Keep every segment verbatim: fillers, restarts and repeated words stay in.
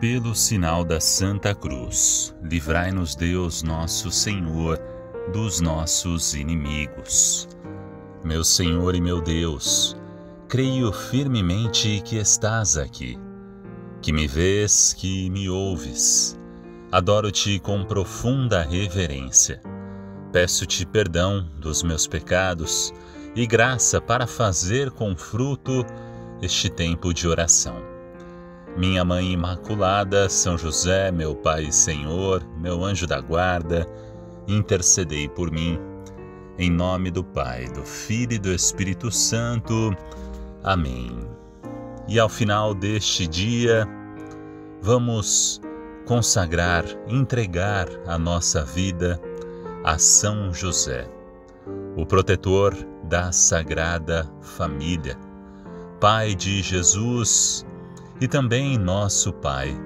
Pelo sinal da Santa Cruz, livrai-nos Deus nosso Senhor dos nossos inimigos. Meu Senhor e meu Deus, creio firmemente que estás aqui, que me vês, que me ouves. Adoro-te com profunda reverência. Peço-te perdão dos meus pecados e graça para fazer com fruto este tempo de oração. Minha Mãe Imaculada, São José, meu Pai e Senhor, meu anjo da guarda, intercedei por mim. Em nome do Pai, do Filho e do Espírito Santo. Amém. E ao final deste dia, vamos consagrar, entregar a nossa vida a São José, o protetor da Sagrada Família, Pai de Jesus, e também nosso Pai,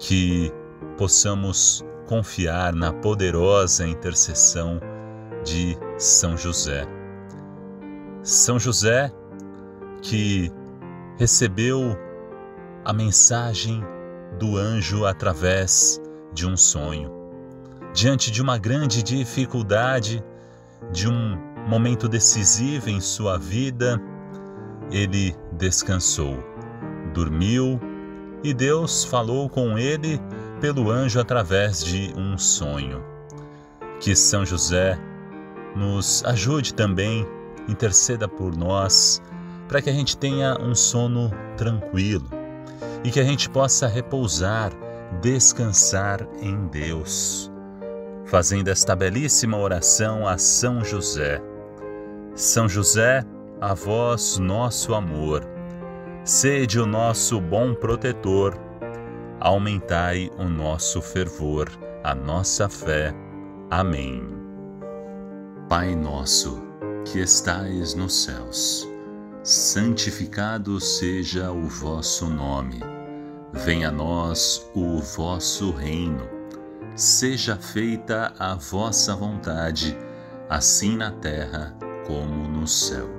que possamos confiar na poderosa intercessão de São José. São José, que recebeu a mensagem do anjo através de um sonho. Diante de uma grande dificuldade, de um momento decisivo em sua vida, ele descansou. Dormiu e Deus falou com ele pelo anjo através de um sonho. Que São José nos ajude também, interceda por nós, para que a gente tenha um sono tranquilo e que a gente possa repousar, descansar em Deus. Fazendo esta belíssima oração a São José. São José, a vós nosso amor, sede o nosso bom protetor, aumentai o nosso fervor, a nossa fé. Amém. Pai nosso, que estais nos céus, santificado seja o vosso nome. Venha a nós o vosso reino. Seja feita a vossa vontade, assim na terra como no céu.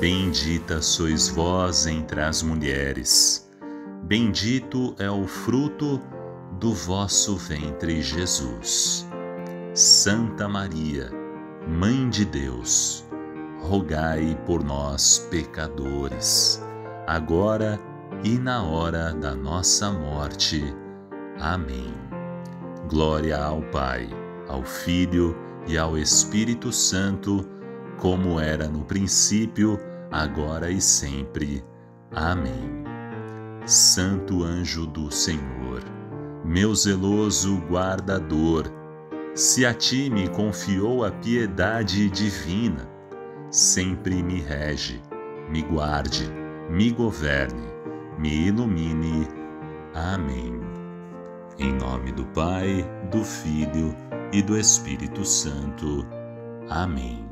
Bendita sois vós entre as mulheres, bendito é o fruto do vosso ventre, Jesus. Santa Maria, Mãe de Deus, rogai por nós, pecadores, agora e na hora da nossa morte. Amém. Glória ao Pai, ao Filho e ao Espírito Santo, como era no princípio, agora e sempre. Amém. Santo anjo do Senhor, meu zeloso guardador, se a ti me confiou a piedade divina, sempre me rege, me guarde, me governe, me ilumine. Amém. Em nome do Pai, do Filho e do Espírito Santo. Amém.